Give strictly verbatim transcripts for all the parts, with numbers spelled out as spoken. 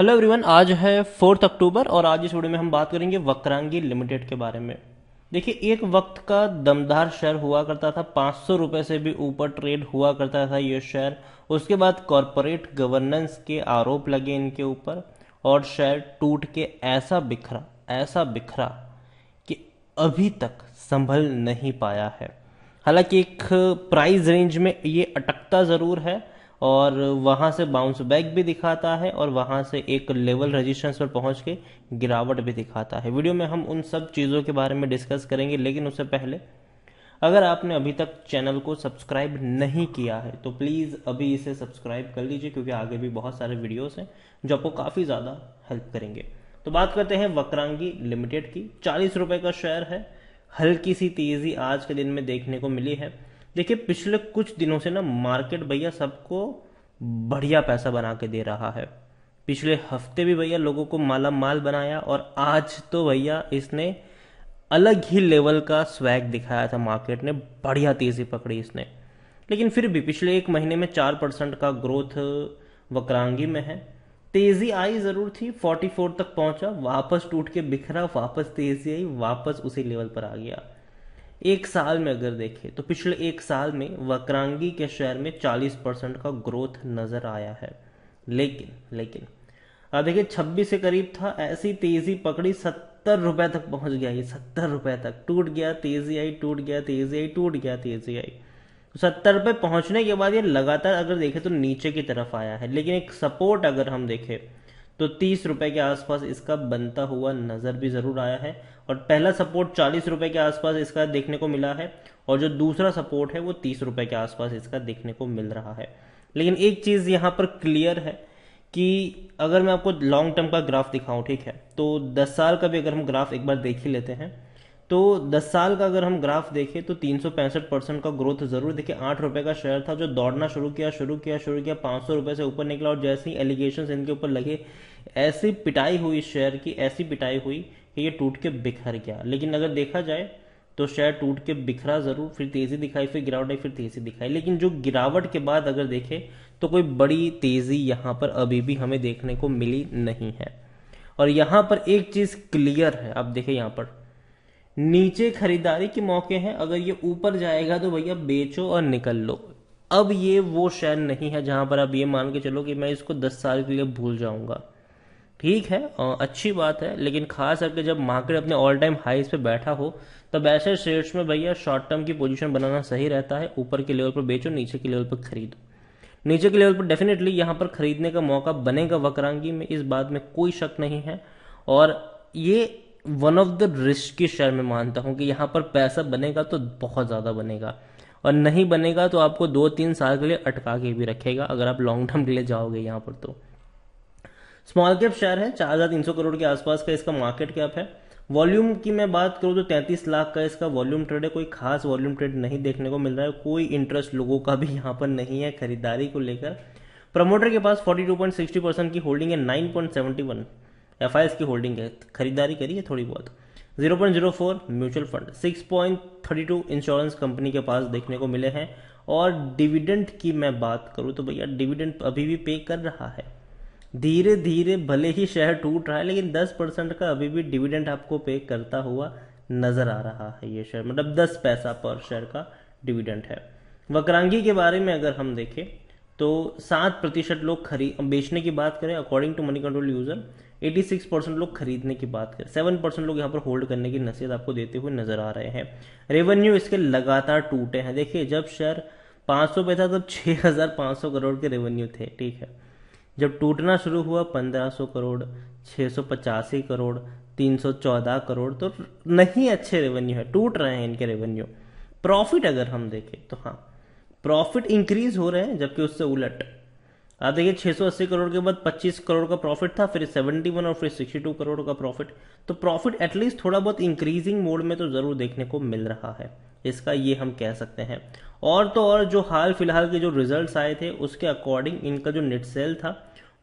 Hello everyone, आज है fourth अक्टूबर और आज इस वीडियो में हम बात करेंगे वक्रांगी लिमिटेड के बारे में। देखिए, एक वक्त का दमदार शेयर हुआ करता था, पाँच सौ रुपये से भी ऊपर ट्रेड हुआ करता था ये शेयर। उसके बाद कॉरपोरेट गवर्नेंस के आरोप लगे इनके ऊपर और शेयर टूट के ऐसा बिखरा ऐसा बिखरा कि अभी तक संभल नहीं पाया है। हालांकि एक प्राइस रेंज में ये अटकता ज़रूर है और वहाँ से बाउंस बैक भी दिखाता है और वहाँ से एक लेवल रेजिस्टेंस पर पहुँच के गिरावट भी दिखाता है। वीडियो में हम उन सब चीज़ों के बारे में डिस्कस करेंगे, लेकिन उससे पहले अगर आपने अभी तक चैनल को सब्सक्राइब नहीं किया है तो प्लीज़ अभी इसे सब्सक्राइब कर लीजिए, क्योंकि आगे भी बहुत सारे वीडियोस हैं जो आपको काफ़ी ज़्यादा हेल्प करेंगे। तो बात करते हैं वक्रांगी लिमिटेड की। चालीस रुपये का शेयर है, हल्की सी तेज़ी आज के दिन में देखने को मिली है। देखिए, पिछले कुछ दिनों से ना मार्केट भैया सबको बढ़िया पैसा बना के दे रहा है। पिछले हफ्ते भी भैया लोगों को माला माल बनाया और आज तो भैया इसने अलग ही लेवल का स्वैग दिखाया था। मार्केट ने बढ़िया तेज़ी पकड़ी इसने, लेकिन फिर भी पिछले एक महीने में चार परसेंट का ग्रोथ वक्रांगी में है। तेज़ी आई ज़रूर थी, चौवालीस तक पहुंचा, वापस टूट के बिखरा, वापस तेज़ी आई, वापस उसी लेवल पर आ गया। एक साल में अगर देखें तो पिछले एक साल में वक्रांगी के शेयर में चालीस परसेंट का ग्रोथ नज़र आया है। लेकिन लेकिन अब देखिए, छब्बीस के करीब था, ऐसी तेज़ी पकड़ी, सत्तर रुपए तक पहुंच गया ये, सत्तर रुपए तक टूट गया, तेज़ी आई, टूट गया, तेज़ी आई, टूट गया, तेज़ी आई। तो सत्तर रुपये पहुंचने के बाद ये लगातार अगर देखें तो नीचे की तरफ आया है, लेकिन एक सपोर्ट अगर हम देखें तो तीस रुपये के आसपास इसका बनता हुआ नज़र भी ज़रूर आया है। और पहला सपोर्ट चालीस रुपये के आसपास इसका देखने को मिला है और जो दूसरा सपोर्ट है वो तीस रुपये के आसपास इसका देखने को मिल रहा है। लेकिन एक चीज़ यहाँ पर क्लियर है कि अगर मैं आपको लॉन्ग टर्म का ग्राफ दिखाऊं, ठीक है, तो दस साल का भी अगर हम ग्राफ एक बार देख ही लेते हैं तो दस साल का अगर हम ग्राफ देखें तो तीन सौ पैंसठ परसेंट का ग्रोथ ज़रूर। देखिए, आठ रुपये का शेयर था जो दौड़ना शुरू किया शुरू किया शुरू किया पाँच सौ रुपये से ऊपर निकला और जैसे ही एलिगेशन इनके ऊपर लगे ऐसी पिटाई हुई शेयर की, ऐसी पिटाई हुई कि ये टूट के बिखर गया। लेकिन अगर देखा जाए तो शेयर टूट के बिखरा ज़रूर, फिर तेज़ी दिखाई, फिर गिरावट आई, फिर तेज़ी दिखाई, लेकिन जो गिरावट के बाद अगर देखें तो कोई बड़ी तेज़ी यहाँ पर अभी भी हमें देखने को मिली नहीं है। और यहाँ पर एक चीज़ क्लियर है, आप देखें यहाँ पर नीचे खरीदारी के मौके हैं, अगर ये ऊपर जाएगा तो भैया बेचो और निकल लो। अब ये वो शेयर नहीं है जहाँ पर आप ये मान के चलो कि मैं इसको दस साल के लिए भूल जाऊँगा। ठीक है, अच्छी बात है, लेकिन खास करके जब मार्केट अपने ऑल टाइम हाईज पे बैठा हो तब ऐसे शेयर्स में भैया शॉर्ट टर्म की पोजीशन बनाना सही रहता है। ऊपर के लेवल पर बेचो, नीचे के लेवल पर खरीदो। नीचे के लेवल पर डेफिनेटली यहाँ पर खरीदने का मौका बनेगा वक्रांगी में, इस बात में कोई शक नहीं है। और ये one of the risky share में मानता हूँ कि यहाँ पर पैसा बनेगा तो बहुत ज़्यादा बनेगा और नहीं बनेगा तो आपको दो तीन साल के लिए अटका के भी रखेगा अगर आप लॉन्ग टर्म के लिए जाओगे यहाँ पर। तो स्मॉल कैप शेयर है, चार हज़ार तीन सौ करोड़ के आसपास का इसका मार्केट कैप है। वॉल्यूम की मैं बात करूँ तो तैंतीस लाख का इसका वॉल्यूम ट्रेड है। कोई खास वॉल्यूम ट्रेड नहीं देखने को मिल रहा है, कोई इंटरेस्ट लोगों का भी यहाँ पर नहीं है खरीदारी को लेकर। प्रमोटर के पास बयालीस पॉइंट साठ परसेंट की होल्डिंग है, नौ पॉइंट सात एक एफआईएस की होल्डिंग है, खरीदारी करी है थोड़ी बहुत। Zero point zero four mutual fund, six point thirty two insurance company के पास देखने को मिले हैं। और डिविडेंड की मैं बात करूँ तो भैया डिविडेंड अभी भी पे कर रहा है धीरे धीरे, भले ही शेयर टूट रहा है, लेकिन दस परसेंट का अभी भी डिविडेंड आपको पे करता हुआ नज़र आ रहा है ये शेयर, मतलब दस पैसा पर शेयर का डिविडेंड है। वक्रांगी के बारे में अगर हम देखें तो सात प्रतिशत लोग खरीद बेचने की बात करें according to Moneycontrol user, छियासी परसेंट लोग खरीदने की बात करें, सात परसेंट लोग यहाँ पर होल्ड करने की नसीहत आपको देते हुए नज़र आ रहे हैं। रेवेन्यू इसके लगातार टूटे हैं। देखिए, जब शेयर पाँच सौ पे था तब छः हज़ार पाँच सौ करोड़ के रेवेन्यू थे, ठीक है, जब टूटना शुरू हुआ पंद्रह सौ करोड़, छह सौ पचासी करोड़, तीन सौ चौदह करोड़, तो नहीं अच्छे रेवेन्यू है, टूट रहे हैं इनके रेवेन्यू। प्रॉफिट अगर हम देखें तो हाँ, प्रॉफिट इंक्रीज हो रहे हैं, जबकि उससे उलट आप देखिए छह सौ अस्सी करोड़ के बाद पच्चीस करोड़ का प्रॉफिट था, फिर इकहत्तर और फिर बासठ करोड़ का प्रॉफिट। तो प्रॉफिट एटलीस्ट थोड़ा बहुत इंक्रीजिंग मोड में तो ज़रूर देखने को मिल रहा है, इसका ये हम कह सकते हैं। और तो और जो हाल फिलहाल के जो रिजल्ट्स आए थे उसके अकॉर्डिंग इनका जो नेट सेल था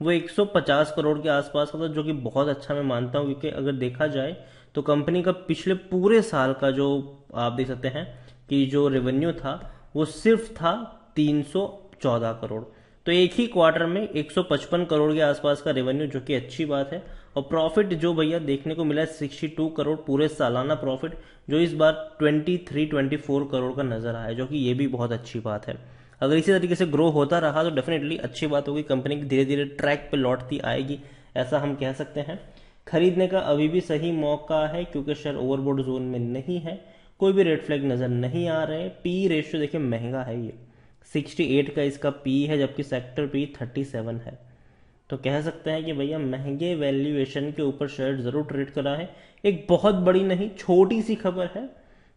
वो एक सौ पचास करोड़ के आसपास का था, जो कि बहुत अच्छा मैं मानता हूँ, क्योंकि अगर देखा जाए तो कंपनी का पिछले पूरे साल का जो आप देख सकते हैं कि जो रेवेन्यू था वो सिर्फ था तीन सौ चौदह करोड़। तो एक ही क्वार्टर में एक सौ पचपन करोड़ के आसपास का रेवेन्यू, जो कि अच्छी बात है। और प्रॉफिट जो भैया देखने को मिला है बासठ करोड़ पूरे सालाना प्रॉफिट, जो इस बार तेईस चौबीस करोड़ का नजर आया, जो कि ये भी बहुत अच्छी बात है। अगर इसी तरीके से ग्रो होता रहा तो डेफिनेटली अच्छी बात होगी, कंपनी धीरे धीरे ट्रैक पर लौटती आएगी, ऐसा हम कह सकते हैं। खरीदने का अभी भी सही मौका है क्योंकि शेयर ओवरबोर्ड जोन में नहीं है, कोई भी रेड फ्लैग नजर नहीं आ रहे। पी रेशियो देखिए महंगा है, ये अड़सठ का इसका पी है, जबकि सेक्टर पी सैंतीस है। तो कह सकते हैं कि भैया महंगे वैल्यूएशन के ऊपर शेयर जरूर ट्रेड करा है। एक बहुत बड़ी नहीं, छोटी सी खबर है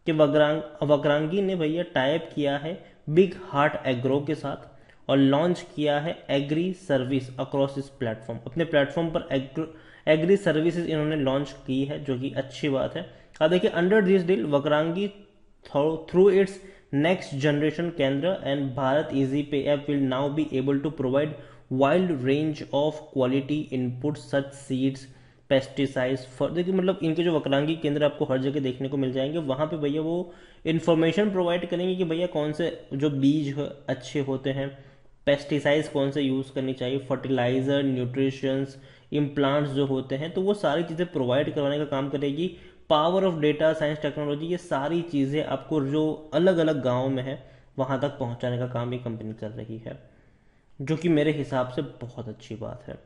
कि वक्रांग वक्रांगी ने भैया टाइप किया है बिग हार्ट एग्रो के साथ और लॉन्च किया है एग्री सर्विस अक्रॉस इस प्लेटफॉर्म। अपने प्लेटफॉर्म पर एग्रो एग्री सर्विसेज इन्होंने लॉन्च की है, जो कि अच्छी बात है। अब देखिए, under this deal Vakrangee through its next generation Kendra and Bharat easy pay app will now be able to provide wild range of quality input such seeds pesticides for. देखिए मतलब इनके जो वक्रांगी केंद्र आपको हर जगह देखने को मिल जाएंगे, वहाँ पे भैया वो इन्फॉर्मेशन प्रोवाइड करेंगे कि भैया कौन से जो बीज अच्छे होते हैं, पेस्टिसाइड्स कौन से यूज़ करनी चाहिए, फर्टिलाइजर, न्यूट्रिशंस, इम्प्लांट्स जो होते हैं, तो वो सारी चीज़ें प्रोवाइड करवाने का काम करेगी। Power of data science technology, ये सारी चीज़ें आपको जो अलग अलग गाँव में है वहाँ तक पहुँचाने का काम ये कंपनी कर रही है, जो कि मेरे हिसाब से बहुत अच्छी बात है।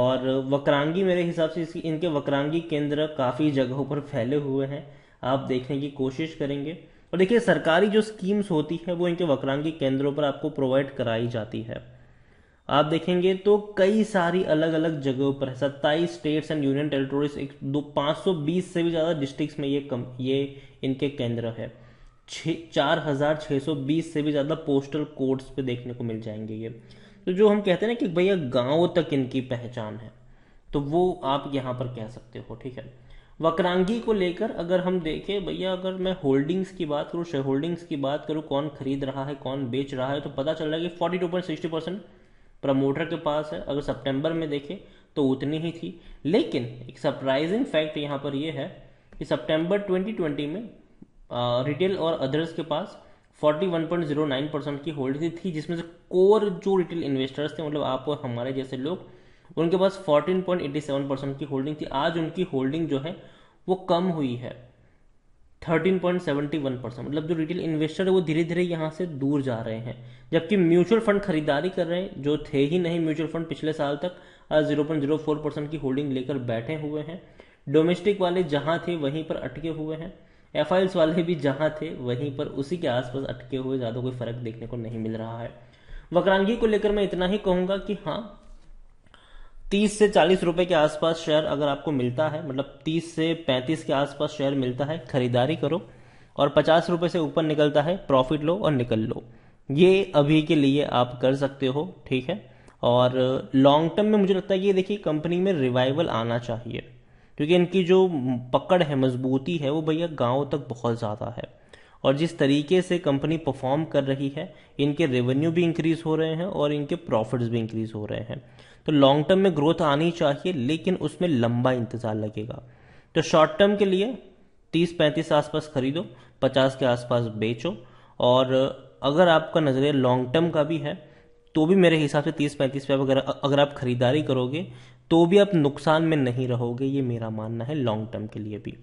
और वक्रांगी मेरे हिसाब से इसकी इनके वक्रांगी केंद्र काफ़ी जगहों पर फैले हुए हैं, आप देखने की कोशिश करेंगे। और देखिए, सरकारी जो स्कीम्स होती है वो इनके वक्रांगी केंद्रों पर आपको प्रोवाइड कराई जाती है। आप देखेंगे तो कई सारी अलग अलग जगहों पर है, सत्ताईस स्टेट्स एंड यूनियन टेरिटोरीज, एक दो पाँच सौ बीस से भी ज़्यादा डिस्ट्रिक्ट्स में ये कम ये इनके केंद्र है। छः चार हज़ार छः सौ बीस से भी ज़्यादा पोस्टल कोड्स पे देखने को मिल जाएंगे ये। तो जो हम कहते हैं ना कि भैया गाँव तक इनकी पहचान है, तो वो आप यहाँ पर कह सकते हो, ठीक है। वक्रांगी को लेकर अगर हम देखें भैया, अगर मैं होल्डिंग्स की बात करूँ, शेयर होल्डिंग्स की बात करूँ, कौन खरीद रहा है कौन बेच रहा है, तो पता चल रहा है कि forty two point sixty percent promoter के पास है। अगर सितंबर में देखें तो उतनी ही थी, लेकिन एक सरप्राइजिंग फैक्ट यहाँ पर यह है कि सितंबर ट्वेंटी ट्वेंटी में रिटेल और अदर्स के पास forty one point zero nine percent की होल्डिंग थी, जिसमें से कोर जो रिटेल इन्वेस्टर्स थे, मतलब आप और हमारे जैसे लोग, उनके पास चौदह पॉइंट सत्तासी परसेंट की होल्डिंग थी। आज उनकी होल्डिंग जो है वो कम हुई है तेरह पॉइंट इकहत्तर परसेंट, मतलब जो रिटेल इन्वेस्टर है वो धीरे धीरे यहाँ से दूर जा रहे हैं। जबकि म्यूचुअल फंड खरीदारी कर रहे हैं, जो थे ही नहीं म्यूचुअल फंड पिछले साल तक, आज जीरो पॉइंट जीरो चार परसेंट की होल्डिंग लेकर बैठे हुए हैं। डोमेस्टिक वाले जहाँ थे वहीं पर अटके हुए हैं, एफ आई एल्स वाले भी जहाँ थे वहीं पर उसी के आसपास अटके हुए, ज़्यादा कोई फर्क देखने को नहीं मिल रहा है। वक्रांगी को लेकर मैं इतना ही कहूँगा कि हाँ, तीस से चालीस रुपए के आसपास शेयर अगर आपको मिलता है, मतलब तीस से पैंतीस के आसपास शेयर मिलता है, खरीदारी करो। और पचास रुपए से ऊपर निकलता है, प्रॉफिट लो और निकल लो, ये अभी के लिए आप कर सकते हो, ठीक है। और लॉन्ग टर्म में मुझे लगता है कि देखिए कंपनी में रिवाइवल आना चाहिए, क्योंकि इनकी जो पकड़ है, मजबूती है, वो भैया गाँव तक बहुत ज़्यादा है। और जिस तरीके से कंपनी परफॉर्म कर रही है, इनके रेवेन्यू भी इंक्रीज हो रहे हैं और इनके प्रॉफिट्स भी इंक्रीज हो रहे हैं। तो लॉन्ग टर्म में ग्रोथ आनी चाहिए, लेकिन उसमें लंबा इंतजार लगेगा। तो शॉर्ट टर्म के लिए तीस पैंतीस आसपास खरीदो, पचास के आसपास बेचो। और अगर आपका नजरिया लॉन्ग टर्म का भी है तो भी मेरे हिसाब से तीस पैंतीस पे अगर अगर आप खरीदारी करोगे तो भी आप नुकसान में नहीं रहोगे, ये मेरा मानना है लॉन्ग टर्म के लिए भी।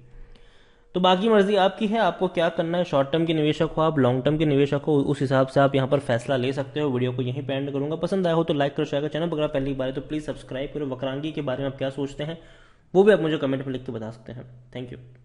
तो बाकी मर्जी आपकी है, आपको क्या करना है। शॉर्ट टर्म के निवेशक हो आप, लॉन्ग टर्म के निवेशक हो, उस हिसाब से आप यहाँ पर फैसला ले सकते हो। वीडियो को यहीं पे एंड करूंगा। पसंद आया हो तो लाइक करो, शेयर करो। चैनल पर अगर पहली बार है तो प्लीज सब्सक्राइब करो। वक्रांगी के बारे में आप क्या सोचते हैं वो भी आप मुझे कमेंट में लिख के बता सकते हैं। Thank you.